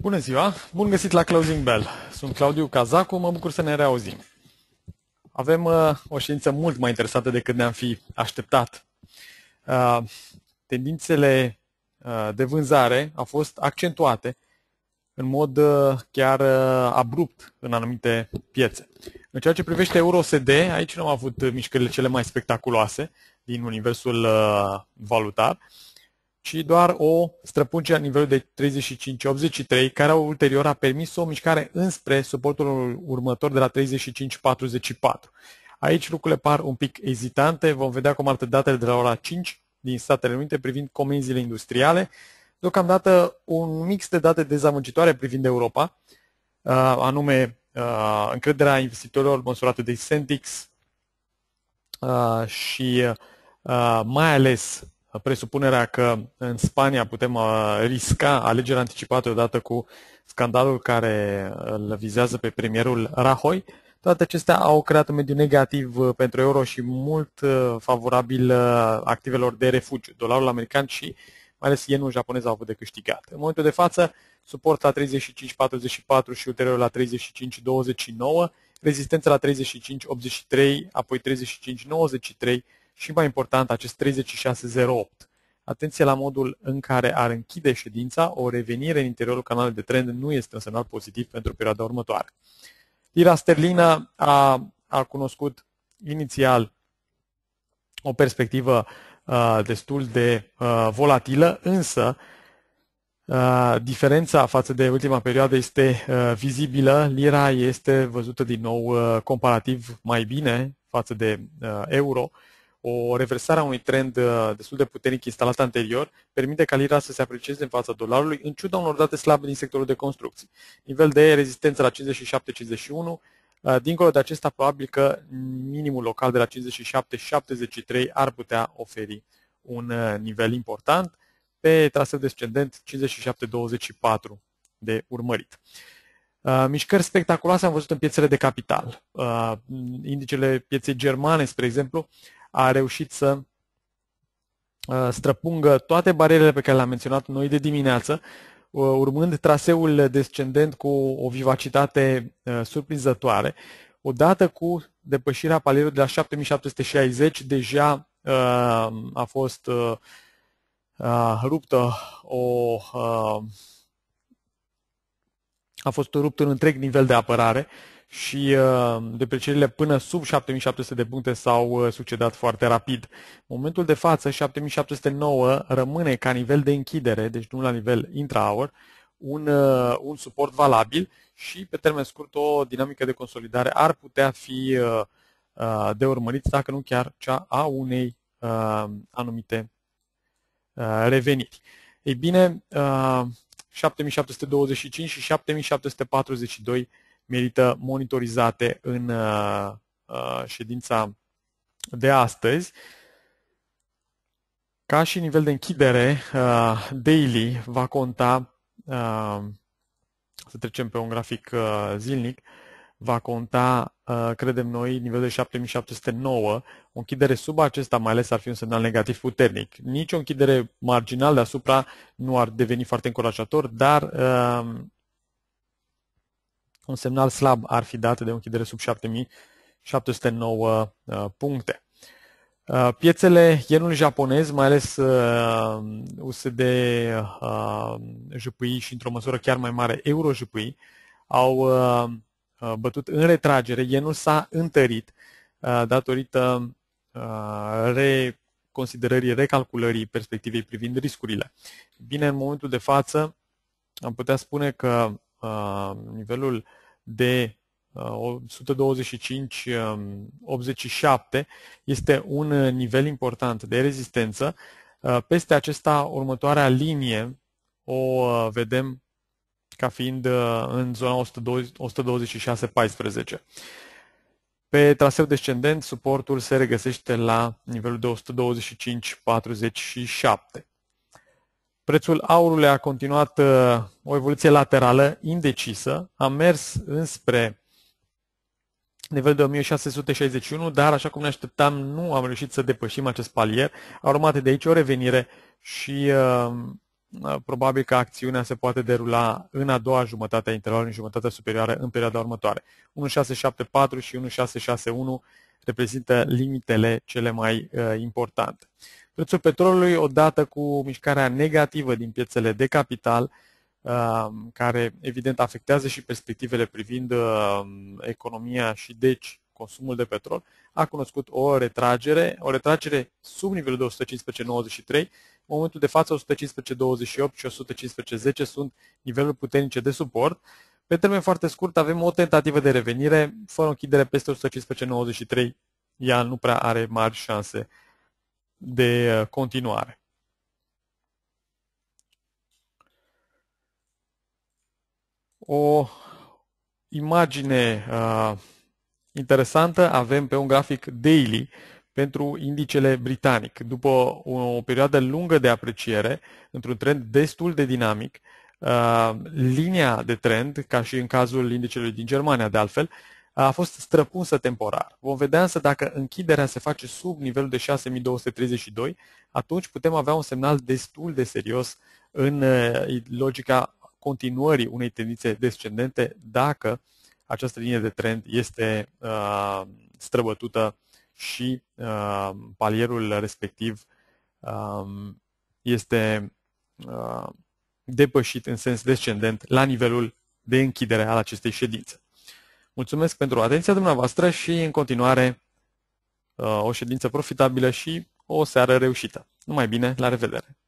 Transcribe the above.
Bună ziua! Bun găsit la Closing Bell. Sunt Claudiu Cazacu, mă bucur să ne reauzim. Avem o ședință mult mai interesată decât ne-am fi așteptat. Tendințele de vânzare au fost accentuate în mod chiar abrupt în anumite piețe. În ceea ce privește EURUSD, aici nu am avut mișcările cele mai spectaculoase din universul valutar, ci doar o străpungere la nivelul de 35,83, care ulterior a permis o mișcare înspre suportul următor de la 35,44. Aici lucrurile par un pic ezitante, vom vedea cum arată datele de la ora 5 din Statele Unite privind comenzile industriale, deocamdată un mix de date dezamăgitoare privind Europa, anume încrederea investitorilor măsurată de Sentix și mai ales presupunerea că în Spania putem risca alegeri anticipate odată cu scandalul care îl vizează pe premierul Rajoy. Toate acestea au creat un mediu negativ pentru euro și mult favorabil activelor de refugiu. Dolarul american și mai ales yenul japonez au avut de câștigat. În momentul de față, suport la 35,44 și ulterior la 35,29, rezistența la 35,83, apoi 35,93 și, mai important, acest 36,08. Atenție la modul în care ar închide ședința, o revenire în interiorul canalului de trend nu este un semnal pozitiv pentru perioada următoare. Lira sterlină a cunoscut inițial o perspectivă destul de volatilă, însă diferența față de ultima perioadă este vizibilă. Lira este văzută din nou comparativ mai bine față de euro. O reversare a unui trend destul de puternic instalat anterior permite ca lira să se aprecieze în fața dolarului, în ciuda unor date slabe din sectorul de construcții. Nivel de rezistență la 57,51, dincolo de acesta probabil că minimul local de la 57,73 ar putea oferi un nivel important. Pe traseu descendent 57,24 de urmărit. Mișcări spectaculoase am văzut în piețele de capital. Indicele pieței germane, spre exemplu, a reușit să străpungă toate barierele pe care le-am menționat noi de dimineață, urmând traseul descendent cu o vivacitate surprinzătoare, odată cu depășirea palierului de la 7760, deja a fost rupt un întreg nivel de apărare și deprecierile până sub 7700 de puncte s-au succedat foarte rapid. În momentul de față, 7709 rămâne ca nivel de închidere, deci nu la nivel intra-hour, un suport valabil și pe termen scurt o dinamică de consolidare ar putea fi de urmărit, dacă nu chiar cea a unei anumite reveniri. Ei bine, 7725 și 7742 merită monitorizate în ședința de astăzi. Ca și nivel de închidere, daily va conta, să trecem pe un grafic zilnic, va conta, credem noi, nivelul de 7709. O închidere sub acesta mai ales ar fi un semnal negativ puternic. Nici o închidere marginală deasupra nu ar deveni foarte încurajator, dar un semnal slab ar fi dat de o închidere sub 7709 puncte. Piețele yenului japonez, mai ales USDJPY și într-o măsură chiar mai mare EuroJPY, au bătut în retragere. Yenul s-a întărit datorită recalculării perspectivei privind riscurile. Bine, în momentul de față am putea spune că nivelul de 125,87 este un nivel important de rezistență. Peste acesta, următoarea linie o vedem ca fiind în zona 126,14. Pe traseu descendent, suportul se regăsește la nivelul de 125,47. Prețul aurului a continuat o evoluție laterală indecisă, a mers înspre nivelul de 1661, dar așa cum ne așteptam nu am reușit să depășim acest palier. A urmat de aici o revenire și probabil că acțiunea se poate derula în a doua jumătate a intervalului, în jumătatea superioară, în perioada următoare. 1674 și 1661 reprezintă limitele cele mai importante. Prețul petrolului, odată cu mișcarea negativă din piețele de capital, care evident afectează și perspectivele privind economia și deci consumul de petrol, a cunoscut o retragere, sub nivelul de 115,93. În momentul de față 115,28 și 115,10 sunt niveluri puternice de suport. Pe termen foarte scurt avem o tentativă de revenire, fără închidere peste 115,93. Ea nu prea are mari șanse de continuare. O imagine interesantă avem pe un grafic daily pentru indicele britanic. După o perioadă lungă de apreciere, într-un trend destul de dinamic, linia de trend, ca și în cazul indicelui din Germania de altfel, a fost străpunsă temporar. Vom vedea însă dacă închiderea se face sub nivelul de 6232, atunci putem avea un semnal destul de serios în logica continuării unei tendințe descendente dacă această linie de trend este străbătută și palierul respectiv este depășit în sens descendent la nivelul de închidere al acestei ședințe. Mulțumesc pentru atenția dumneavoastră și în continuare o ședință profitabilă și o seară reușită. Numai bine, la revedere!